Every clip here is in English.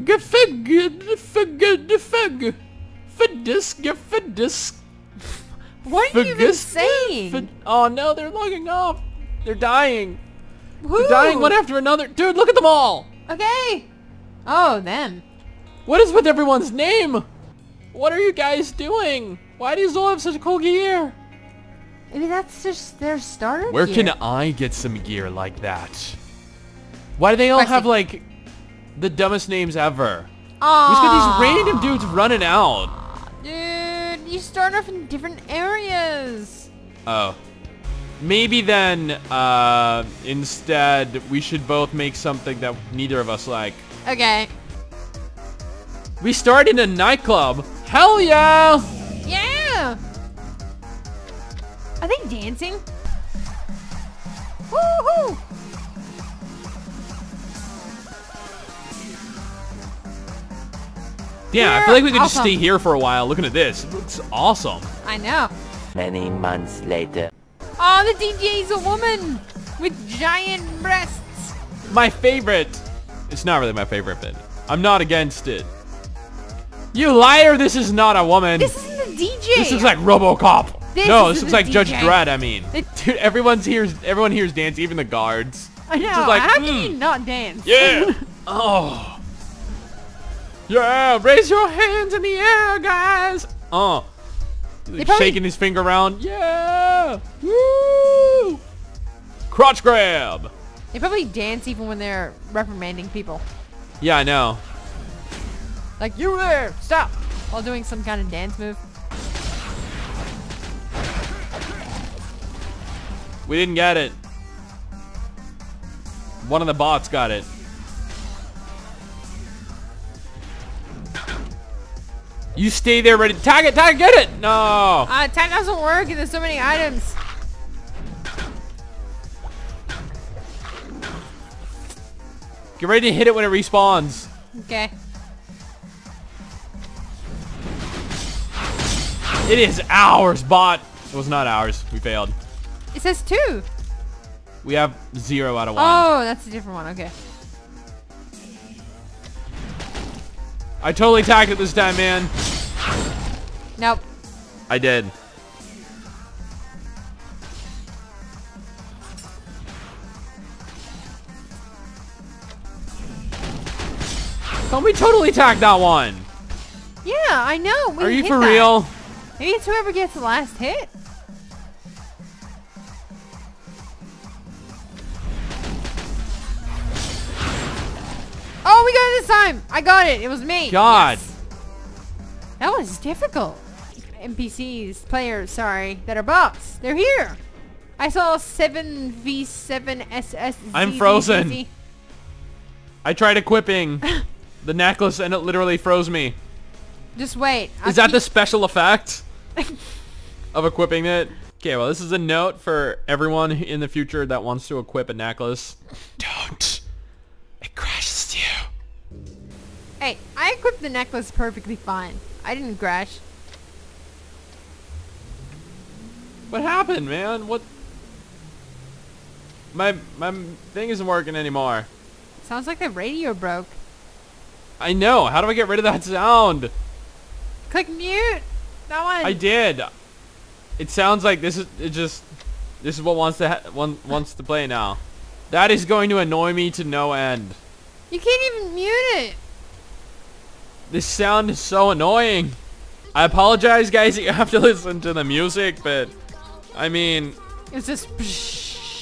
What are you even saying? Oh no, they're logging off. They're dying. Who? They're dying one after another. Dude, look at them all. Okay. Oh, them. What is with everyone's name? What are you guys doing? Why do you all have such cool gear? Maybe that's just their starter gear. Where can I get some gear like that? Why do they all have like the dumbest names ever? Aww. We just got these random dudes running out. Dude, you start off in different areas. Oh. Maybe then, instead, we should both make something that neither of us like. Okay. We start in a nightclub. Hell yeah! Yeah! Are they dancing? Woohoo! Yeah, I feel like we could just stay here for a while looking at this. It looks awesome. I know. Many months later. Oh, the DJ's a woman with giant breasts. My favorite. It's not really my favorite, but I'm not against it. You liar, this is not a woman. This isn't the DJ. This looks like RoboCop. This looks like DJ. Judge Dredd, I mean. Dude, everyone here's dance, even the guards. I know, just like, how can you not dance? Yeah. Oh. Yeah, raise your hands in the air, guys. Oh, like shaking his finger around. Yeah, woo! Crotch grab. They probably dance even when they're reprimanding people. Yeah, I know. Like, you there, stop, while doing some kind of dance move. We didn't get it. One of the bots got it. You stay there ready. Tag it, get it! No! Tag doesn't work and there's so many items. Get ready to hit it when it respawns. Okay. It is ours, bot. It was not ours. We failed. It says 2. We have 0 out of 1. Oh, that's a different one. Okay. I totally tagged it this time, man. Nope. I did. Don't we totally tag that one? Yeah, I know. Are you for real? Maybe it's whoever gets the last hit. Oh, we got it this time. I got it. It was me. God. Yes. That was difficult. NPCs, players, sorry, that are bots. They're here. I saw 7v7 SS. I'm frozen. I tried equipping the necklace and it literally froze me. Just wait. Is that the special effect of equipping it? Okay, well, this is a note for everyone in the future that wants to equip a necklace. Don't. It crashes you. Hey, I equipped the necklace perfectly fine. I didn't crash. What happened, man? What? My thing isn't working anymore. Sounds like the radio broke. I know. How do I get rid of that sound? Click mute. That one. I did. It sounds like this is it. Just this is what wants to play now. That is going to annoy me to no end. You can't even mute it. This sound is so annoying. I apologize, guys, that you have to listen to the music, but I mean, it's just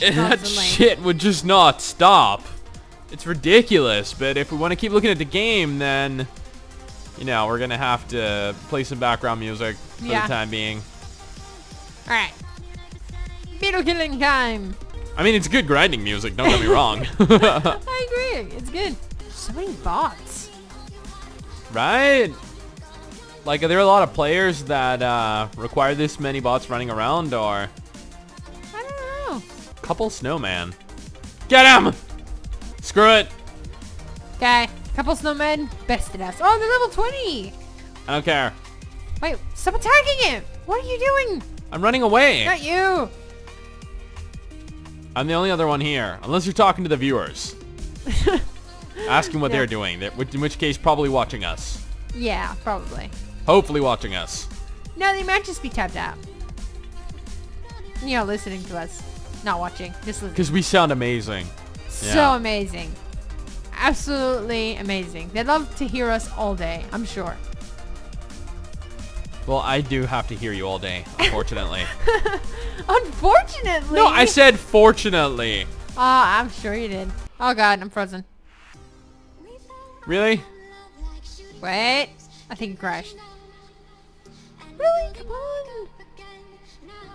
that shit would just not stop. It's ridiculous. But if we want to keep looking at the game, then you know we're gonna have to play some background music for the time being. All right, beetle killing time. I mean, it's good grinding music, don't get me wrong. I agree, it's good. So many bots. Right? Like, are there a lot of players that require this many bots running around, or? I don't know. Couple snowman. Get him! Screw it. Okay, couple snowmen bested us. Oh, they're level 20. I don't care. Wait, stop attacking him. What are you doing? I'm running away. Not you. I'm the only other one here, unless you're talking to the viewers. Ask them what they're doing. They're, in which case, probably watching us. Yeah, probably. Hopefully watching us. No, they might just be tapped out. You know, listening to us. Not watching. Just listening. Because we sound amazing. So amazing. Absolutely amazing. They'd love to hear us all day, I'm sure. Well, I do have to hear you all day, unfortunately. Unfortunately? No, I said fortunately. Oh, I'm sure you did. Oh, God, I'm frozen. Really? Wait. I think it crashed. Really? Come on.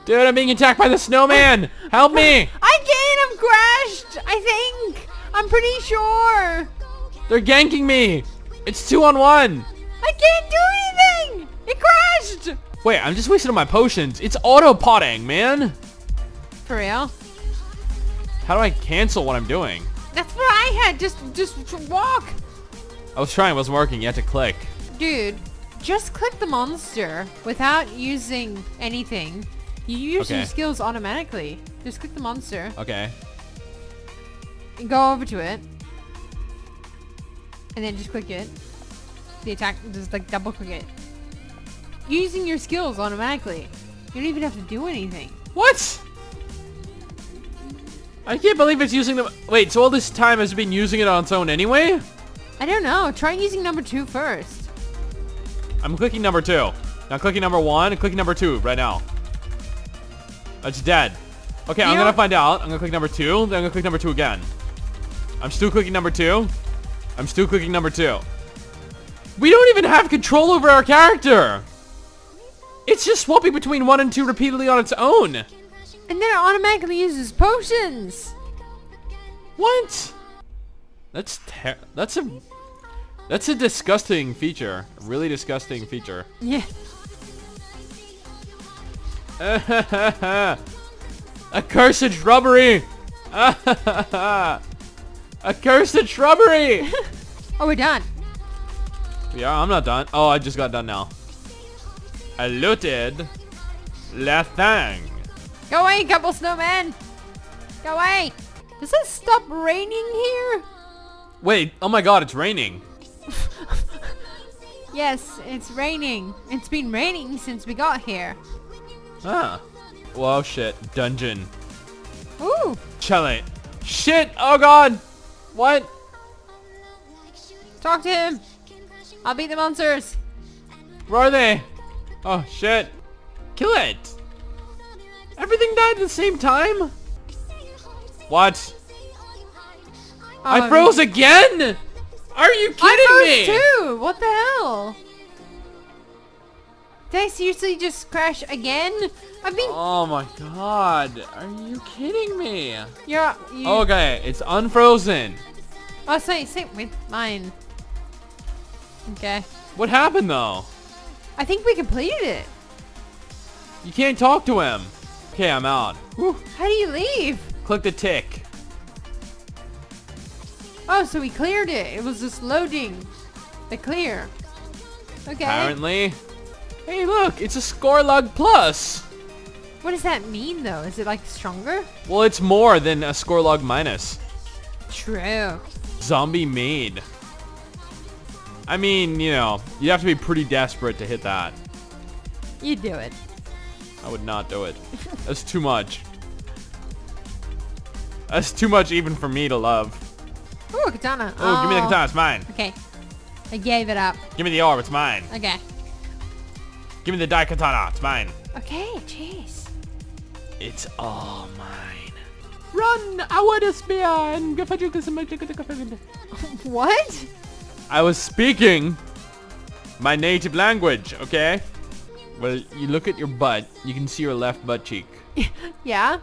Dude, I'm being attacked by the snowman. Help me. I can't. I'm crashed, I think. I'm pretty sure. They're ganking me. It's 2-on-1. I can't do anything. It crashed. Wait, I'm just wasting my potions. It's auto-potting, man. For real? How do I cancel what I'm doing? That's what I had. Just walk. I was trying. It wasn't working. You had to click. Dude, just click the monster without using anything. You use your skills automatically. Just click the monster. Okay. And go over to it. And then just click it. The attack, just like double click it. You're using your skills automatically. You don't even have to do anything. What? I can't believe it's using them. Wait, so all this time has been using it on its own anyway? I don't know. Try using number 2 first. I'm clicking number 2. Now clicking number 1 and clicking number 2 right now. It's dead. Okay, I'm gonna find out. I'm gonna click number 2, then I'm gonna click number 2 again. I'm still clicking number 2. I'm still clicking number 2. We don't even have control over our character. It's just swapping between 1 and 2 repeatedly on its own. And then it automatically uses potions. What? That's a disgusting feature. A really disgusting feature. Yeah. Accursed shrubbery. Accursed shrubbery. Oh, we're done. Yeah, I'm not done. Oh, I just got done now. I looted la thang. Go away, couple snowmen. Go away. Does it stop raining here? Wait, oh my god, it's raining. Yes, it's raining. It's been raining since we got here. Ah. Well, shit. Dungeon. Ooh. Challenge. Shit! Oh god! What? Talk to him! I'll beat the monsters! Where are they? Oh, shit. Kill it! Everything died at the same time? What? I froze again? Are you kidding me? I froze too! What the hell? Did I seriously just crash again? I mean. Oh my god! Are you kidding me? Yeah. Okay, it's unfrozen. Oh, same with mine. Okay. What happened though? I think we completed it. You can't talk to him. Okay, I'm out. Whew. How do you leave? Click the tick. Oh, so we cleared it. It was just loading. The clear. Okay. Apparently. Hey, look, it's a Scorlug Plus. What does that mean, though? Is it, like, stronger? Well, it's more than a Scorlug Minus. True. Zombie Maid. I mean, you know, you'd have to be pretty desperate to hit that. You'd do it. I would not do it. That's too much. That's too much even for me to love. Ooh, katana. Oh, give me the katana. It's mine. Okay. I gave it up. Give me the orb. It's mine. Okay. Give me the Daikatana. It's mine. Okay, jeez. It's all mine. Run! I want to spear and what? I was speaking my native language, okay? Well, you look at your butt. You can see your left butt cheek. Yeah?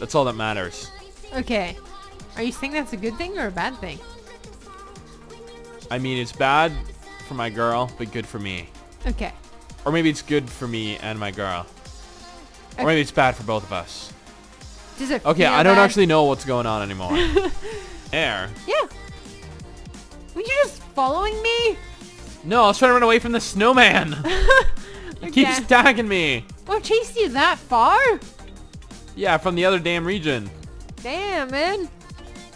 That's all that matters. Okay. Are you saying that's a good thing or a bad thing? I mean, it's bad for my girl, but good for me. Okay. Or maybe it's good for me and my girl. Okay. Or maybe it's bad for both of us. Does it okay, I don't bad? Actually know what's going on anymore. Air. Yeah. Were you just following me? No, I was trying to run away from the snowman. He keeps tagging me. Well, chased you that far? Yeah, from the other damn region. Damn, man.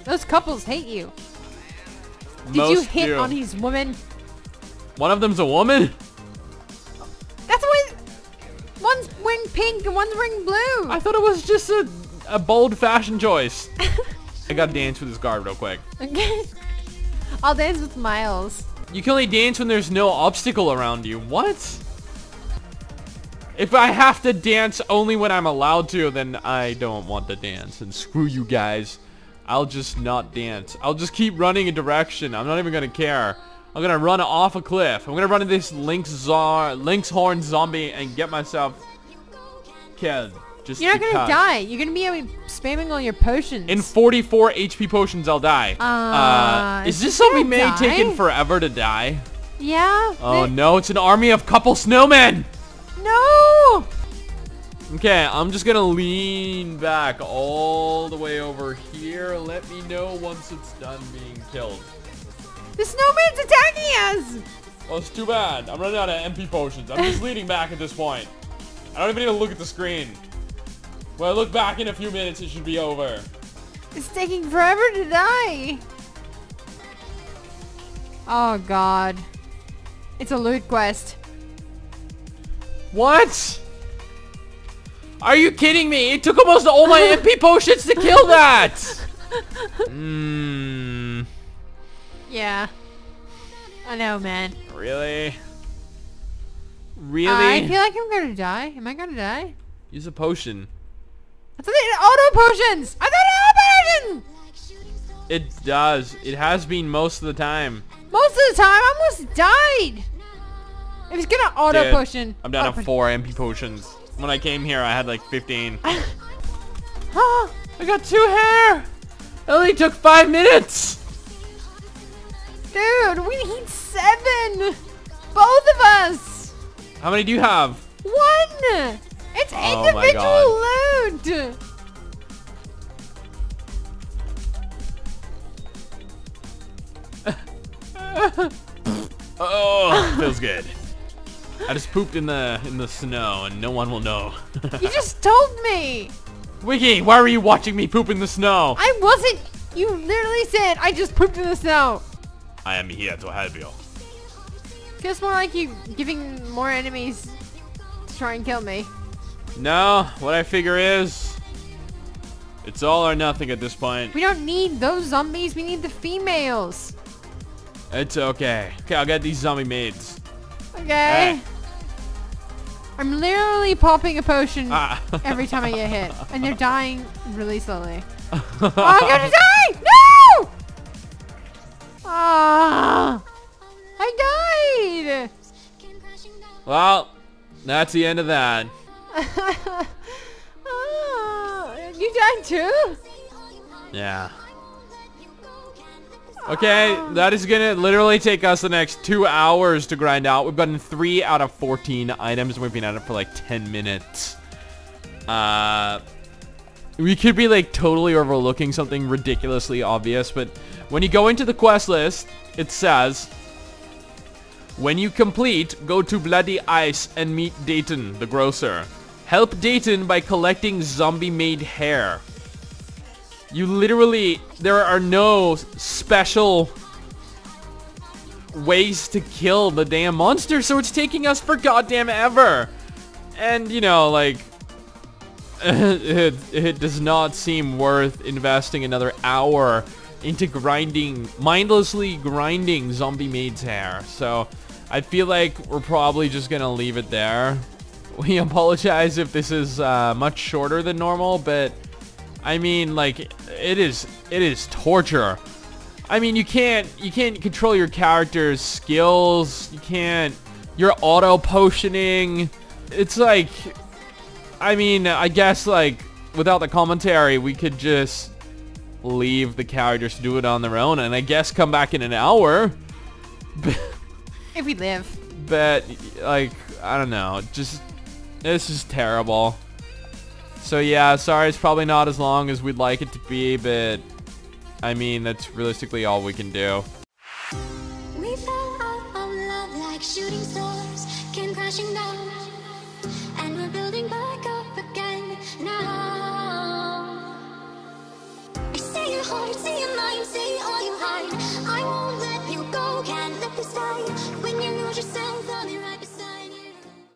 Those couples hate you. Did you hit on these women? One of them's a woman? That's what... One's ring pink and one's ring blue. I thought it was just a bold fashion choice. I gotta dance with this guard real quick. Okay. I'll dance with Miles. You can only dance when there's no obstacle around you. What? If I have to dance only when I'm allowed to, then I don't want to dance. And screw you guys. I'll just not dance. I'll just keep running a direction. I'm not even gonna care. I'm gonna run off a cliff. I'm gonna run into this lynx horn zombie and get myself killed. Just you're not gonna die. You're gonna be spamming all your potions. In 44 HP potions, I'll die. Is this zombie man taking forever to die? Yeah. Oh no, it's an army of couple snowmen. No! Okay, I'm just gonna lean back all the way over here. Let me know once it's done being killed. The snowman's attacking us! Well, it's too bad. I'm running out of MP potions. I'm just leaning back at this point. I don't even need to look at the screen. When I look back in a few minutes, it should be over. It's taking forever to die. Oh, God. It's a loot quest. What? Are you kidding me? It took almost all my MP potions to kill that! Mmm. Yeah. I know, man. Really? Really? I feel like I'm gonna die. Am I gonna die? Use a potion. I thought it auto potions! I thought it auto potion! It does. It has been most of the time. Most of the time? I almost died! It was gonna auto potion. I'm down to 4 MP potions. When I came here, I had like 15. Oh, I got 2 hair. It only took 5 minutes. Dude, we need 7. Both of us. How many do you have? 1. It's individual loot. Oh, feels good. I just pooped in the snow and no one will know. You just told me. Wiggy, why were you watching me poop in the snow? I wasn't. You literally said I just pooped in the snow. I am here to help you. Feels more like you giving more enemies to try and kill me. No, what I figure is it's all or nothing at this point. We don't need those zombies. We need the females. It's okay. Okay, I'll get these zombie maids. Okay. Hey. I'm literally popping a potion every time I get hit. And they're dying really slowly. Oh, I'm gonna die! No! Ah! I died! Well, that's the end of that. You died too? Yeah. Okay, that is gonna literally take us the next 2 hours to grind out. We've gotten 3 out of 14 items. We've been at it for like 10 minutes. We could be like totally overlooking something ridiculously obvious, but when you go into the quest list, it says, when you complete, go to Bloody Ice and meet Dayton, the grocer. Help Dayton by collecting zombie-made hair. You literally, there are no special ways to kill the damn monster, so it's taking us for goddamn ever. And, you know, like, it does not seem worth investing another hour into grinding, mindlessly grinding zombie maid's hair. So, I feel like we're probably just gonna leave it there. We apologize if this is much shorter than normal, but... I mean, like, it is torture. I mean, you can't control your character's skills. You can't, you're auto potioning. It's like, I mean, I guess like without the commentary, we could just leave the characters to do it on their own and I guess come back in an hour. If we live. But like, I don't know, just, this is terrible. So yeah, sorry it's probably not as long as we'd like it to be, but I mean, that's realistically all we can do. We fell out of love like shooting stars, came crashing down, and we're building back up again now. I see your heart, see your mind, see all you hide, I won't let Hold yourself.